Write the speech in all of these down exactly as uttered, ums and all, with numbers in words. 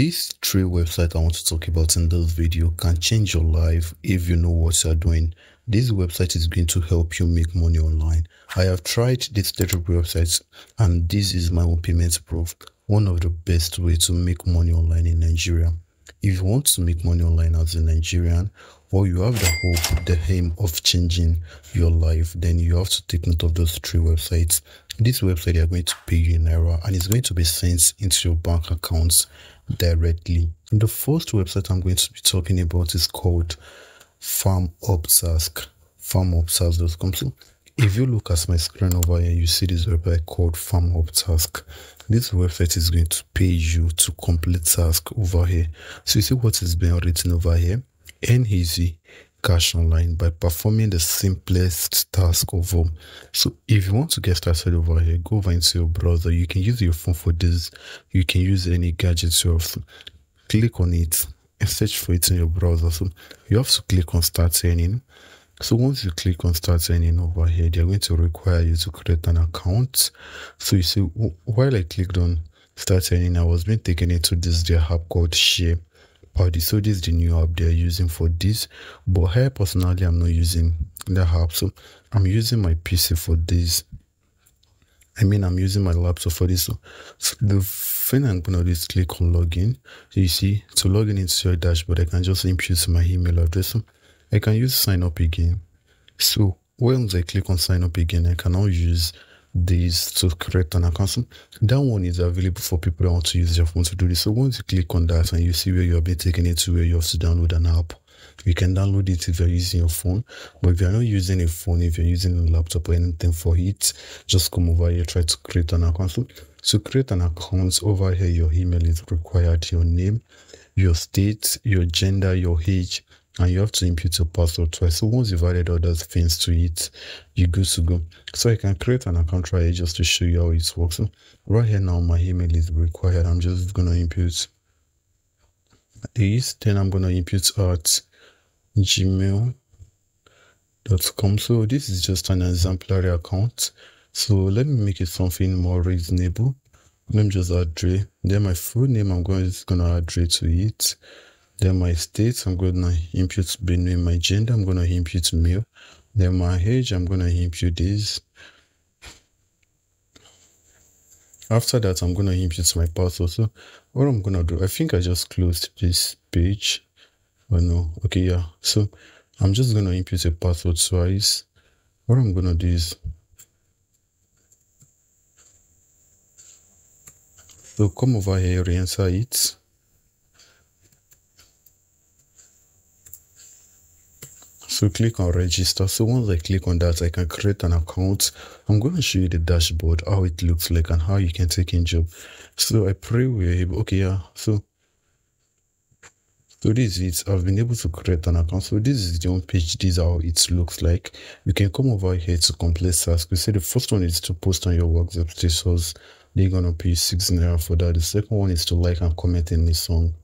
These three websites I want to talk about in this video can change your life if you know what you are doing. This website is going to help you make money online. I have tried these three websites and this is my own payment proof. One of the best ways to make money online in Nigeria. If you want to make money online as a Nigerian, or you have the hope, the aim of changing your life, then you have to take note of those three websites. This website, they are going to pay you in Naira and it's going to be sent into your bank accounts directly. The first website I'm going to be talking about is called Farm Up Task. Farm Up Task dot com. So if you look at my screen over here, you see this website called Farm Up Task. This website is going to pay you to complete tasks over here. So you see what is being written over here. Earn easy cash online by performing the simplest task of all. So if you want to get started over here, go over into your browser. You can use your phone for this. You can use any gadget you have. So click on it and search for it in your browser. So you have to click on start earning. So once you click on start earning over here, they're going to require you to create an account. So you see, while I clicked on start earning, I was being taken into this their app called Share. So this is the new app they're using for this, but here personally I'm not using the app, so I'm using my P C for this. I mean I'm using my laptop for this. So, so the thing I'm gonna do is click on login. So you see, to login into your dashboard, I can just input my email address. So I can use sign up again. So once I click on sign up again, I can now use this to create an account. So that one is available for people that want to use their phone to do this. So once you click on that and you see where you have been taken it to, where you have to download an app. You can download it if you're using your phone, but if you're not using a phone, if you're using a laptop or anything for it, just come over here, try to create an account. So to create an account over here, your email is required, your name, your state, your gender, your age, and you have to input your password twice. So once you've added all those things to it, you're good to go. So I can create an account right here just to show you how it works. So right here now, my email is required. I'm just going to input this. Then I'm going to input at gmail dot com. So this is just an exemplary account. So let me make it something more reasonable. Let me just add Dre. Then my full name, I'm going to, going to add Dre to it. Then my state, I'm going to input Benue. My gender, I'm going to input male. Then my age, I'm going to input this. After that, I'm going to input my password. So what I'm going to do, I think I just closed this page. Oh no, okay, yeah. So I'm just going to input a password twice. What I'm going to do is, so come over here, re-enter it. So click on register. So once I click on that, I can create an account. I'm going to show you the dashboard, how it looks like and how you can take in job. So I pray we're able, okay, yeah. So, so this is, I've been able to create an account. So this is the home page. This is how it looks like. You can come over here to complete tasks. You see the first one is to post on your WhatsApp status. They're going to pay six naira for that. The second one is to like and comment in this song.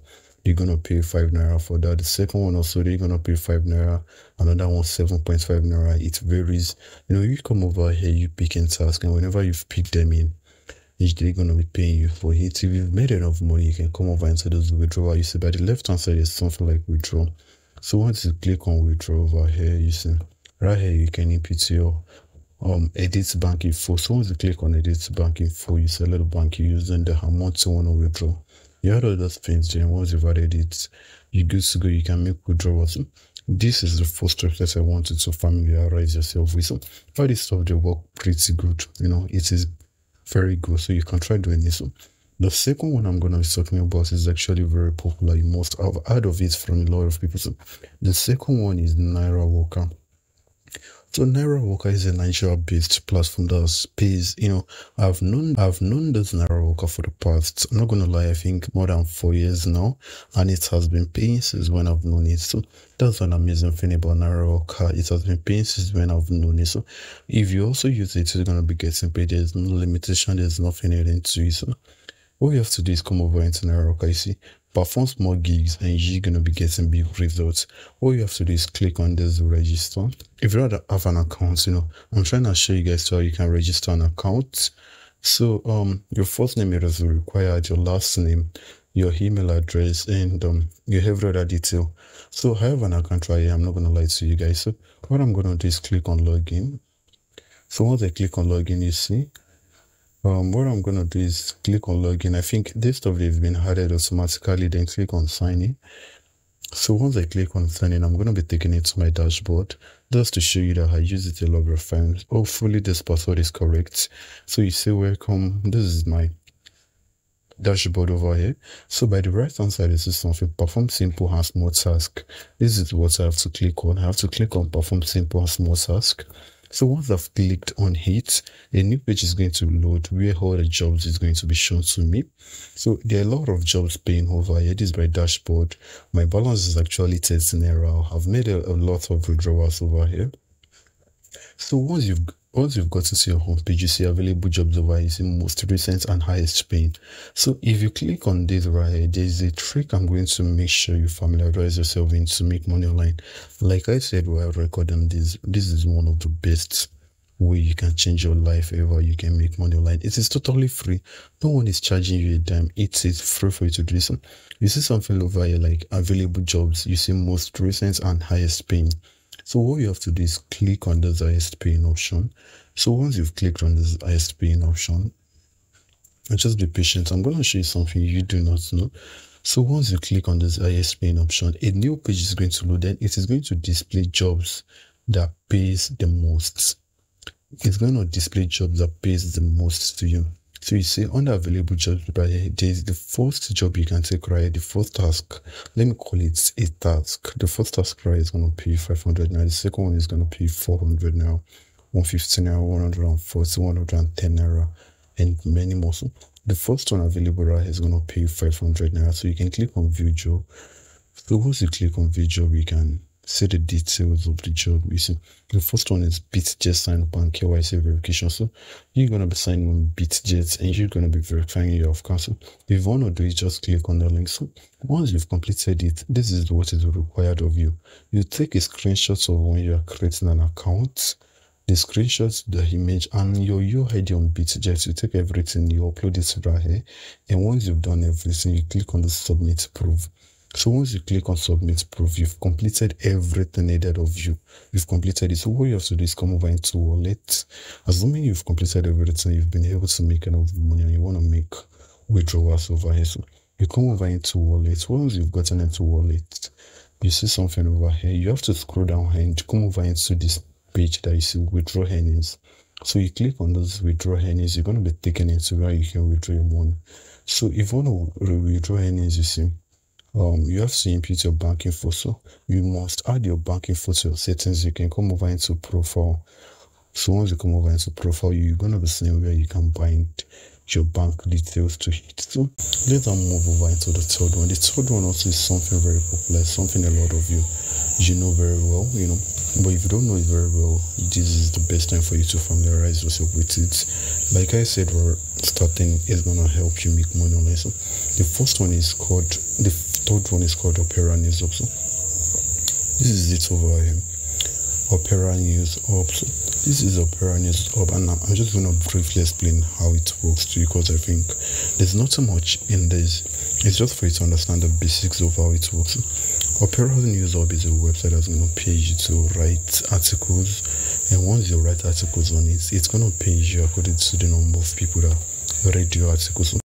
You're gonna pay five naira for that. The second one also, they're gonna pay five naira. Another one seven point five naira. It varies. You know, you come over here, you pick and task, and whenever you've picked them in, each day gonna be paying you for it. If you've made enough money, you can come over and say those withdrawal. You see, by the left hand side is something like withdraw. So once you click on withdraw over here, you see right here you can input your um edit bank info. So once you click on edit bank info, you select the bank you use and the amount you want to withdraw. You had all those things, then once you've added it, you're good to go. You can make withdrawals. This is the first step that I wanted to familiarize yourself with. So all this stuff, they work pretty good. You know, it is very good. So you can try doing this. So the second one I'm going to be talking about is actually very popular. You must have heard of it from a lot of people. So the second one is Naira Walker. So Naira Walker is a Nigeria-based platform that pays, you know, I've known I've known this Naira Walker for the past, I'm not gonna lie, I think more than four years now, and it has been paying since when I've known it. So that's an amazing thing about Naira Walker. It has been paying since when I've known it. So if you also use it, it's gonna be getting paid. There's no limitation, there's nothing adding to it. So all you have to do is come over into Naira Walker, you see, perform small gigs and you're going to be getting big results. All you have to do is click on this register. If you don't have an account, you know, I'm trying to show you guys how you can register an account. So um, your first name is required, your last name, your email address, and um, you have other detail. So I have an account right here. I'm not going to lie to you guys. So what I'm going to do is click on login. So once I click on login, you see, um, what I'm going to do is click on login. I think this stuff they've been added automatically, then click on sign in. So once I click on sign in, I'm going to be taking it to my dashboard just to show you that I use it a lot of times. Hopefully this password is correct. So you say, welcome. This is my dashboard over here. So by the right hand side, this is something, perform simple and small task. This is what I have to click on. I have to click on perform simple and small task. So once I've clicked on it, a new page is going to load where all the jobs is going to be shown to me. So there are a lot of jobs paying over here. This is my dashboard. My balance is actually thirteen naira. I've made a, a lot of withdrawals over here. So once you've Once you've got to your home page, you see available jobs over here, most recent and highest paying. So if you click on this right here, there's a trick I'm going to make sure you familiarize yourself in to make money online. Like I said while recording this, this is one of the best way you can change your life ever. You can make money online. It is totally free. No one is charging you a dime. It is free for you to do so. You see something over here like available jobs. You see most recent and highest paying. So what you have to do is click on this highest paying option. So once you've clicked on this highest paying option, and just be patient, I'm going to show you something you do not know. So once you click on this highest paying option, a new page is going to load and it is going to display jobs that pays the most. It's going to display jobs that pays the most to you. So you see under available jobs, there is the first job you can take right, the first task. Let me call it a task. The first task right is going to pay five hundred now. The second one is going to pay four hundred now, one hundred fifty now, one hundred forty, one hundred ten naira, and many more. So the first one available right is going to pay five hundred now. So you can click on view job. So once you click on view job, you can see the details of the job. You see the first one is Bitget sign up and K Y C verification. So you're going to be signing on Bitget and you're going to be verifying your account. So if you want to do it, just click on the link. So once you've completed it, this is what is required of you. You take a screenshot of when you are creating an account, the screenshot, the image, and your U I D on Bitget. You take everything, you upload it right here, and once you've done everything, you click on the submit proof. So once you click on submit proof, you've completed everything needed of you. You've completed it. So what you have to do is come over into wallet. Assuming you've completed everything, you've been able to make enough money and you want to make withdrawals over here. So you come over into wallet. Once you've gotten into wallet, you see something over here. You have to scroll down and come over into this page that you see withdraw earnings. So you click on those withdraw earnings, you're going to be taken into where you can withdraw your money. So if you want to withdraw earnings, you see, Um, you have to input your bank info, so you must add your bank info to your settings. You can come over into profile. So once you come over into profile, you're going to be seeing where you can bind your bank details to it. So let's move over into the third one. The third one also is something very popular, something a lot of you, you know very well, you know. But if you don't know it very well, this is the best time for you to familiarize yourself with it. Like I said, we're starting is going to help you make money online. So the first one is called, the third one is called Opera News Hub. So this is it over here. Opera News Hub. So this is Opera News Hub, and I'm just going to briefly explain how it works to you, because I think there's not so much in this. It's just for you to understand the basics of how it works. Opera News Hub is a website that's going to pay you to write articles, and once you write articles on it, it's going to pay you according to the number of people that read your articles.